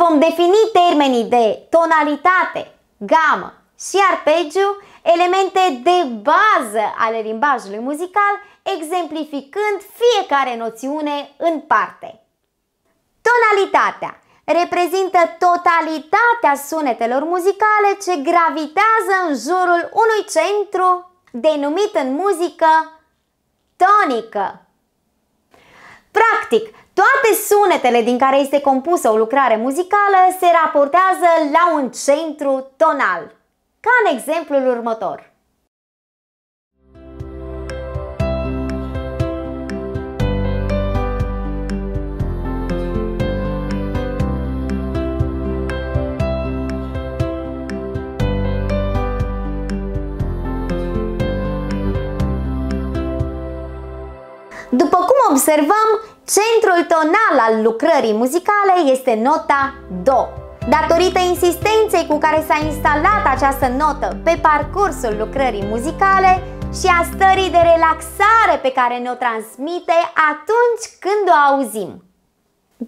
vom defini termenii de tonalitate, gamă și arpegiu, elemente de bază ale limbajului muzical, exemplificând fiecare noțiune în parte. Tonalitatea reprezintă totalitatea sunetelor muzicale ce gravitează în jurul unui centru denumit în muzică tonică. Practic, toate sunetele din care este compusă o lucrare muzicală se raportează la un centru tonal, ca în exemplul următor. După cum observăm, centrul tonal al lucrării muzicale este nota Do. Datorită insistenței cu care s-a instalat această notă pe parcursul lucrării muzicale și a stării de relaxare pe care ne-o transmite atunci când o auzim.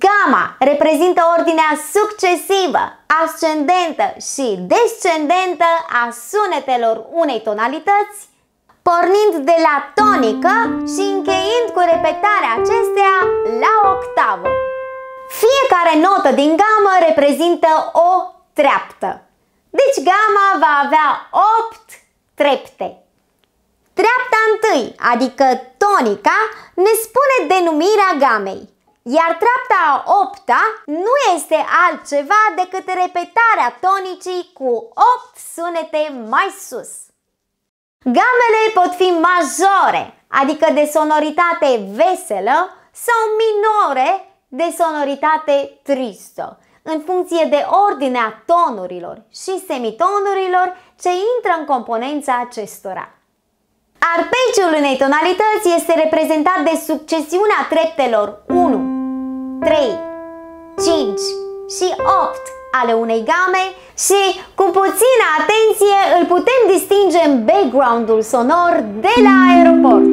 Gama reprezintă ordinea succesivă, ascendentă și descendentă a sunetelor unei tonalități, pornind de la tonică și încheind cu repetarea acesteia la octavă. Fiecare notă din gamă reprezintă o treaptă. Deci gama va avea 8 trepte. Treapta întâi, adică tonica, ne spune denumirea gamei, iar treapta a 8-a nu este altceva decât repetarea tonicii cu 8 sunete mai sus. Gamele pot fi majore, adică de sonoritate veselă, sau minore, de sonoritate tristă, în funcție de ordinea tonurilor și semitonurilor ce intră în componența acestora. Arpegiul unei tonalități este reprezentat de succesiunea treptelor 1, 3, 5 și 8 ale unei game și, cu puțină atenție, îl putem distinge în background-ul sonor de la aeroport.